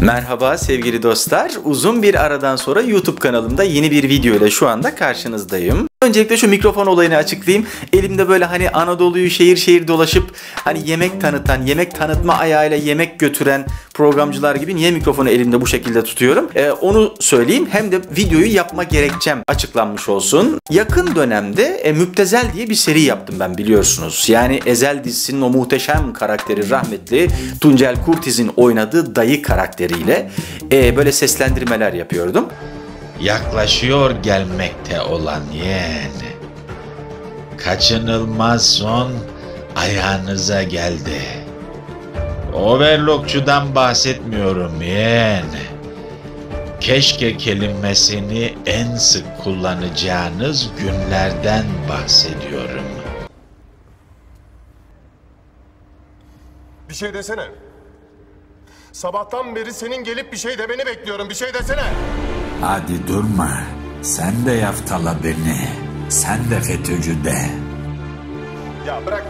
Merhaba sevgili dostlar. Uzun bir aradan sonra YouTube kanalımda yeni bir video ile şu anda karşınızdayım. Öncelikle şu mikrofon olayını açıklayayım. Elimde böyle hani Anadolu'yu şehir şehir dolaşıp hani yemek tanıtan, yemek tanıtma ayağıyla yemek götüren programcılar gibi niye mikrofonu elimde bu şekilde tutuyorum? Onu söyleyeyim. Hem de videoyu yapma gerekçem açıklanmış olsun. Yakın dönemde Müptezel diye bir seri yaptım ben, biliyorsunuz. Yani Ezel dizisinin o muhteşem karakteri, rahmetli Tuncel Kurtiz'in oynadığı dayı karakteriyle böyle seslendirmeler yapıyordum. Yaklaşıyor gelmekte olan yeğen, kaçınılmaz son ayağınıza geldi. Overlockçudan bahsetmiyorum yeğen. Keşke kelimesini en sık kullanacağınız günlerden bahsediyorum. Bir şey desene. Sabahtan beri senin gelip bir şey demeni bekliyorum. Bir şey desene. Hadi durma. Sen de yaftala beni. Sen de FETÖ'cü de. Ya bırak.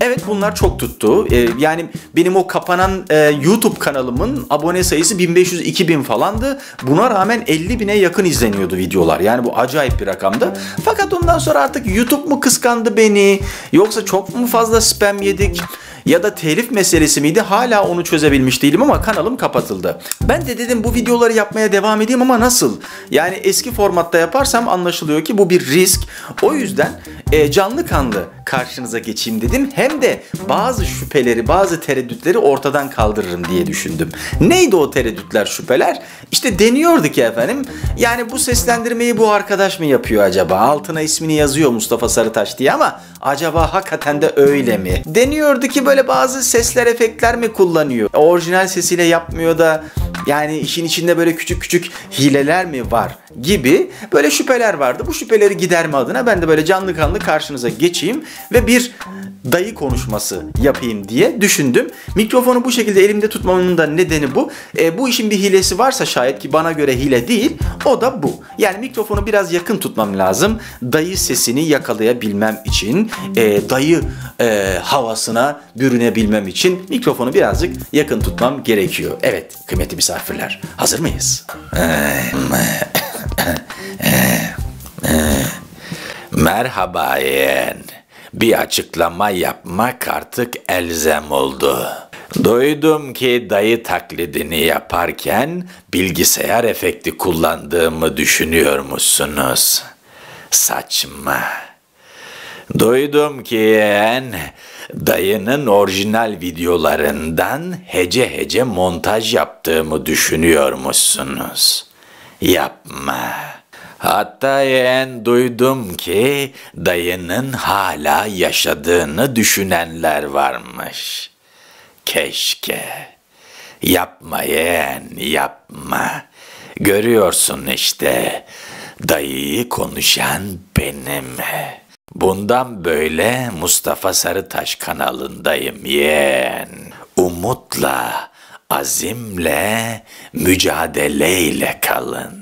Evet, bunlar çok tuttu. Yani benim o kapanan YouTube kanalımın abone sayısı 1500-2000 falandı. Buna rağmen 50.000'e yakın izleniyordu videolar. Yani bu acayip bir rakamdı. Fakat ondan sonra artık YouTube mu kıskandı beni? Yoksa çok mu fazla spam yedik? Ya da telif meselesi miydi? Hala onu çözebilmiş değilim ama kanalım kapatıldı. Ben de dedim bu videoları yapmaya devam edeyim ama nasıl? Yani eski formatta yaparsam anlaşılıyor ki bu bir risk. O yüzden canlı kanlı karşınıza geçeyim dedim. Hem de bazı şüpheleri, bazı tereddütleri ortadan kaldırırım diye düşündüm. Neydi o tereddütler, şüpheler? İşte deniyordu ki efendim, yani bu seslendirmeyi bu arkadaş mı yapıyor acaba? Altına ismini yazıyor Mustafa Sarıtaş diye ama acaba hakikaten de öyle mi? Deniyordu ki böyle bazı sesler, efektler mi kullanıyor? Orijinal sesiyle yapmıyor da yani işin içinde böyle küçük küçük hileler mi var gibi böyle şüpheler vardı. Bu şüpheleri giderme adına ben de böyle canlı kanlı karşınıza geçeyim ve bir dayı konuşması yapayım diye düşündüm. Mikrofonu bu şekilde elimde tutmamın da nedeni bu. Bu işin bir hilesi varsa şayet, ki bana göre hile değil, o da bu. Yani mikrofonu biraz yakın tutmam lazım. Dayı sesini yakalayabilmem için, dayı havasına bürünebilmem için mikrofonu birazcık yakın tutmam gerekiyor. Evet kıymetli misafirler, hazır mıyız? Merhaba yeğen. Bir açıklama yapmak artık elzem oldu. Duydum ki dayı taklidini yaparken bilgisayar efekti kullandığımı düşünüyormuşsunuz. Saçma. Duydum ki yeğen, dayının orijinal videolarından hece hece montaj yaptığımı düşünüyormuşsunuz. Yapma. Hatta yeğen, duydum ki dayının hala yaşadığını düşünenler varmış. Keşke. Yapma yeğen, yapma. Görüyorsun işte, dayıyı konuşan benim. Bundan böyle Mustafa Sarıtaş kanalındayım yeğen. Umutla, azimle, mücadeleyle kalın.